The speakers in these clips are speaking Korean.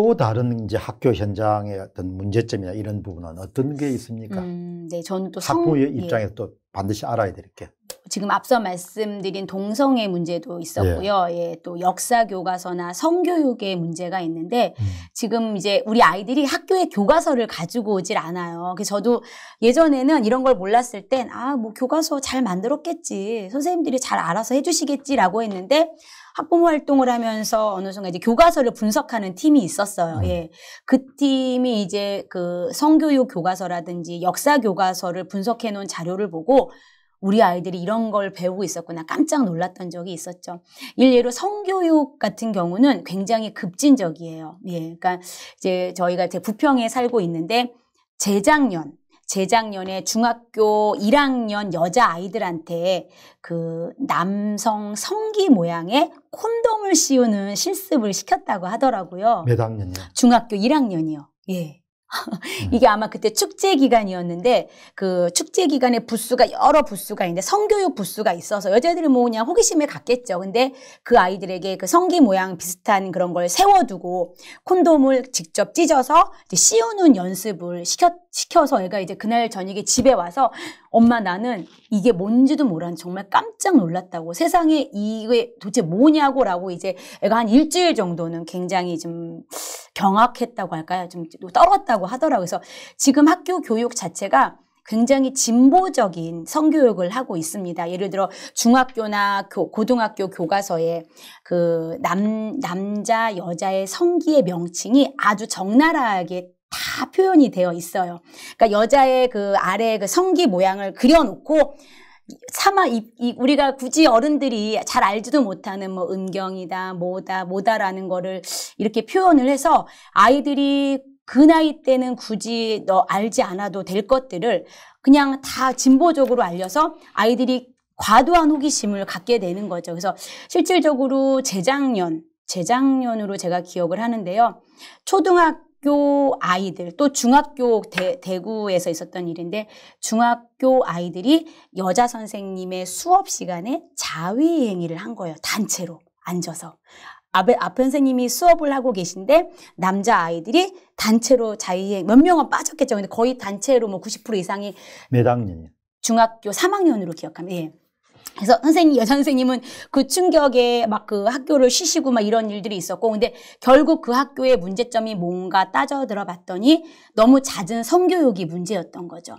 또 다른 이제 학교 현장의 어떤 문제점이나 이런 부분은 어떤 게 있습니까? 네, 저는 또 학부의 입장에서 또 반드시 알아야 될 게. 지금 앞서 말씀드린 동성애 문제도 있었고요. 예, 또 역사 교과서나 성교육의 문제가 있는데 지금 이제 우리 아이들이 학교에 교과서를 가지고 오질 않아요. 그래서 저도 예전에는 이런 걸 몰랐을 땐 아, 뭐 교과서 잘 만들었겠지. 선생님들이 잘 알아서 해주시겠지라고 했는데 학부모 활동을 하면서 어느 순간 이제 교과서를 분석하는 팀이 있었어요. 예. 그 팀이 이제 그 성교육 교과서라든지 역사 교과서를 분석해 놓은 자료를 보고 우리 아이들이 이런 걸 배우고 있었구나 깜짝 놀랐던 적이 있었죠. 일례로 성교육 같은 경우는 굉장히 급진적이에요. 예, 그러니까 이제 저희가 이제 부평에 살고 있는데 재작년에 중학교 1학년 여자 아이들한테 그 남성 성기 모양의 콘돔을 씌우는 실습을 시켰다고 하더라고요. 몇 학년이요? 중학교 1학년이요. 예. 이게 아마 그때 축제 기간이었는데 그 축제 기간에 부스가 여러 부스가 있는데 성교육 부스가 있어서 여자애들이 뭐 그냥 호기심에 갔겠죠. 근데 그 아이들에게 그 성기 모양 비슷한 그런 걸 세워두고 콘돔을 직접 찢어서 이제 씌우는 연습을 시켜서 애가 이제 그날 저녁에 집에 와서 엄마 나는 이게 뭔지도 몰라 정말 깜짝 놀랐다고 세상에 이게 도대체 뭐냐고 라고 이제 애가 한 일주일 정도는 굉장히 좀 경악했다고 할까요? 좀 떨었다고 하더라고요. 그래서 지금 학교 교육 자체가 굉장히 진보적인 성교육을 하고 있습니다. 예를 들어 중학교나 고등학교 교과서에 그 남자, 여자의 성기의 명칭이 아주 적나라하게 다 표현이 되어 있어요. 그러니까 여자의 그 아래 그 성기 모양을 그려놓고 우리가 굳이 어른들이 잘 알지도 못하는 뭐 음경이다, 뭐다라는 거를 이렇게 표현을 해서 아이들이 그 나이 때는 굳이 너 알지 않아도 될 것들을 그냥 다 진보적으로 알려서 아이들이 과도한 호기심을 갖게 되는 거죠. 그래서 실질적으로 재작년으로 제가 기억을 하는데요. 초등학교 아이들 또 중학교 대구에서 있었던 일인데 중학교 아이들이 여자 선생님의 수업 시간에 자위 행위를 한 거예요. 단체로 앉아서. 앞 선생님이 수업을 하고 계신데 남자 아이들이 단체로 자위행 몇 명은 빠졌겠죠. 근데 거의 단체로 뭐 90% 이상이 몇 학년이요? 중학교 3학년으로 기억합니다. 예. 그래서 여자 선생님은 그 충격에 막 그 학교를 쉬시고 막 이런 일들이 있었고, 근데 결국 그 학교의 문제점이 뭔가 따져 들어봤더니 너무 잦은 성교육이 문제였던 거죠.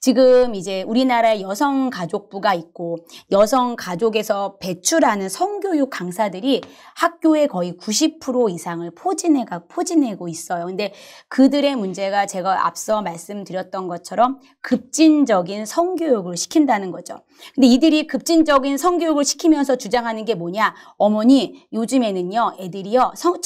지금 이제 우리나라에 여성가족부가 있고 여성가족에서 배출하는 성교육 강사들이 학교에 거의 90% 이상을 포진해고 있어요. 근데 그들의 문제가 제가 앞서 말씀드렸던 것처럼 급진적인 성교육을 시킨다는 거죠. 근데 이들이 급진적인 성교육을 시키면서 주장하는 게 뭐냐? 어머니, 요즘에는요, 애들이요, 첫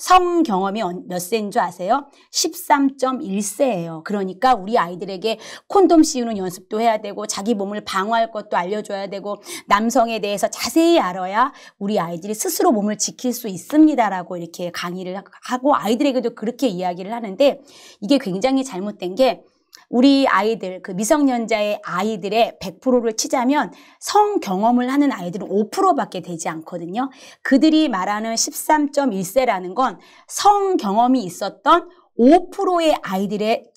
성 경험이 몇 세인 줄 아세요? 13.1세예요. 그러니까 우리 아이들에게 콘돔 씌우는 연습도 해야 되고, 자기 몸을 방어할 것도 알려줘야 되고, 남성에 대해서 자세히 알아야 우리 아이들이 스스로 몸을 지킬 수 있습니다라고 이렇게 강의를 하고, 아이들에게도 그렇게 이야기를 하는데, 이게 굉장히 잘못된 게, 우리 아이들, 그 미성년자의 아이들의 100%를 치자면 성 경험을 하는 아이들은 5%밖에 되지 않거든요. 그들이 말하는 13.1세라는 건 성 경험이 있었던 5%의 아이들의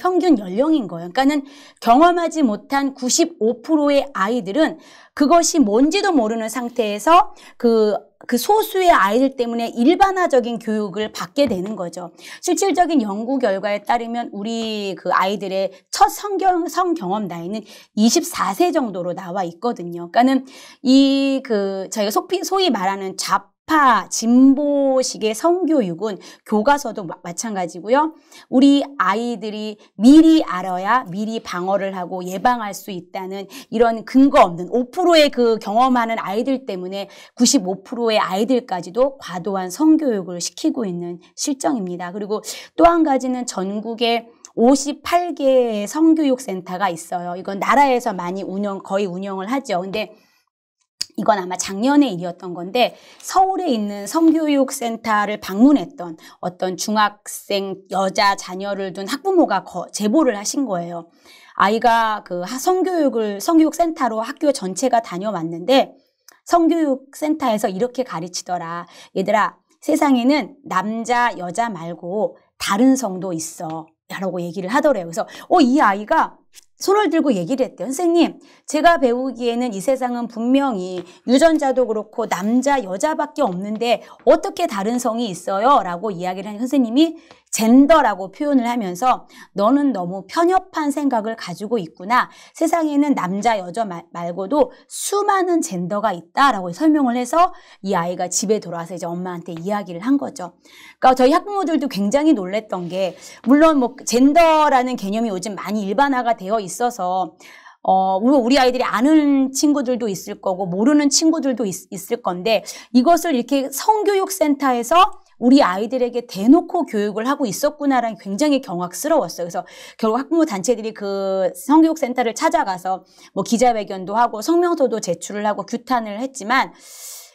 평균 연령인 거예요. 그러니까는 경험하지 못한 95%의 아이들은 그것이 뭔지도 모르는 상태에서 그 소수의 아이들 때문에 일반화적인 교육을 받게 되는 거죠. 실질적인 연구 결과에 따르면 우리 그 아이들의 첫 성 경험 나이는 24세 정도로 나와 있거든요. 그러니까는 저희가 소위 말하는 진보식의 성교육은 교과서도 마찬가지고요. 우리 아이들이 미리 알아야 미리 방어를 하고 예방할 수 있다는 이런 근거 없는 5%의 그 경험하는 아이들 때문에 95%의 아이들까지도 과도한 성교육을 시키고 있는 실정입니다. 그리고 또 한 가지는 전국에 58개의 성교육센터가 있어요. 이건 나라에서 많이 거의 운영을 하죠. 근데 이건 아마 작년의 일이었던 건데 서울에 있는 성교육센터를 방문했던 어떤 중학생 여자 자녀를 둔 학부모가 제보를 하신 거예요. 아이가 그 성교육센터로 학교 전체가 다녀왔는데 성교육센터에서 이렇게 가르치더라. 얘들아, 세상에는 남자, 여자 말고 다른 성도 있어 라고 얘기를 하더래요. 그래서 이 아이가 손을 들고 얘기를 했대요. 선생님, 제가 배우기에는 이 세상은 분명히 유전자도 그렇고 남자, 여자밖에 없는데 어떻게 다른 성이 있어요? 라고 이야기를 하는 선생님이 젠더라고 표현을 하면서 너는 너무 편협한 생각을 가지고 있구나. 세상에는 남자, 여자 말고도 수많은 젠더가 있다라고 설명을 해서 이 아이가 집에 돌아와서 이제 엄마한테 이야기를 한 거죠. 그러니까 저희 학부모들도 굉장히 놀랬던 게, 물론 뭐 젠더라는 개념이 요즘 많이 일반화가 되어 있어서 우리 아이들이 아는 친구들도 있을 거고 모르는 친구들도 있을 건데, 이것을 이렇게 성교육센터에서 우리 아이들에게 대놓고 교육을 하고 있었구나라는 굉장히 경악스러웠어요. 그래서 결국 학부모 단체들이 그 성교육센터를 찾아가서 뭐 기자회견도 하고 성명서도 제출을 하고 규탄을 했지만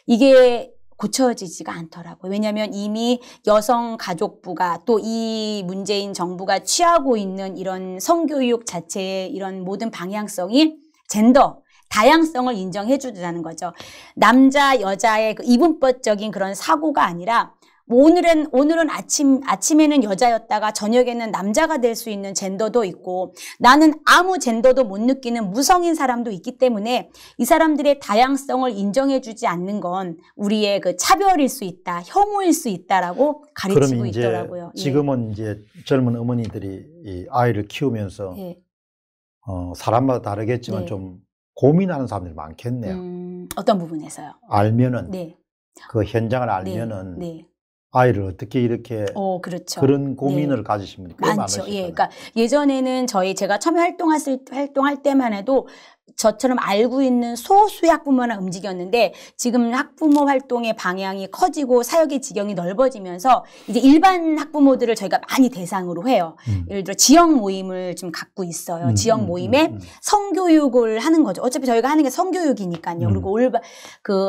이게 고쳐지지가 않더라고요. 왜냐하면 이미 여성가족부가 또 이 문재인 정부가 취하고 있는 이런 성교육 자체의 이런 모든 방향성이 젠더, 다양성을 인정해 주자는 거죠. 남자, 여자의 그 이분법적인 그런 사고가 아니라 오늘은 아침에는 여자였다가 저녁에는 남자가 될 수 있는 젠더도 있고, 나는 아무 젠더도 못 느끼는 무성인 사람도 있기 때문에 이 사람들의 다양성을 인정해주지 않는 건 우리의 그 차별일 수 있다, 혐오일 수 있다라고 가르치고 있더라고요. 지금은 이제 젊은 어머니들이 이 아이를 키우면서 사람마다 다르겠지만 좀 고민하는 사람들이 많겠네요. 어떤 부분에서요? 알면은 그 현장을 알면은. 아이를 어떻게 이렇게 그런 고민을 가지신 분이 꽤 많으시죠. 예, 그러니까 예전에는 제가 처음에 활동할 때만 해도 저처럼 알고 있는 소수의 학부모나 움직였는데, 지금 학부모 활동의 방향이 커지고 사역의 지경이 넓어지면서 이제 일반 학부모들을 저희가 많이 대상으로 해요. 예를 들어 지역 모임을 좀 갖고 있어요. 지역 모임에 성교육을 하는 거죠. 어차피 저희가 하는 게 성교육이니까요. 그리고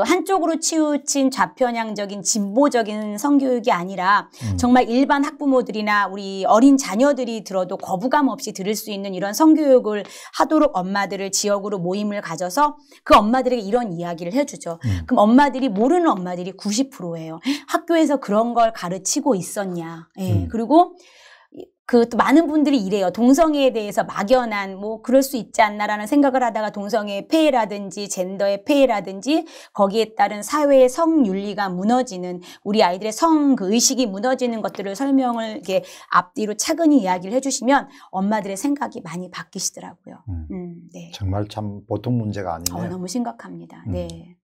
한쪽으로 치우친 좌편향적인 진보적인 성교육이 아니라 정말 일반 학부모들이나 우리 어린 자녀들이 들어도 거부감 없이 들을 수 있는 이런 성교육을 하도록 엄마들을 지역으로 모임을 가져서 그 엄마들에게 이런 이야기를 해주죠. 그럼 엄마들이, 모르는 엄마들이 90%예요. 학교에서 그런 걸 가르치고 있었냐. 그리고 그 또 많은 분들이 이래요. 동성애에 대해서 막연한 그럴 수 있지 않나라는 생각을 하다가 동성애의 폐해라든지 젠더의 폐해라든지 거기에 따른 사회의 성윤리가 무너지는, 우리 아이들의 성 그 의식이 무너지는 것들을 설명을 이렇게 앞뒤로 차근히 이야기를 해주시면 엄마들의 생각이 많이 바뀌시더라고요. 정말 참 보통 문제가 아니네요. 너무 심각합니다. 네.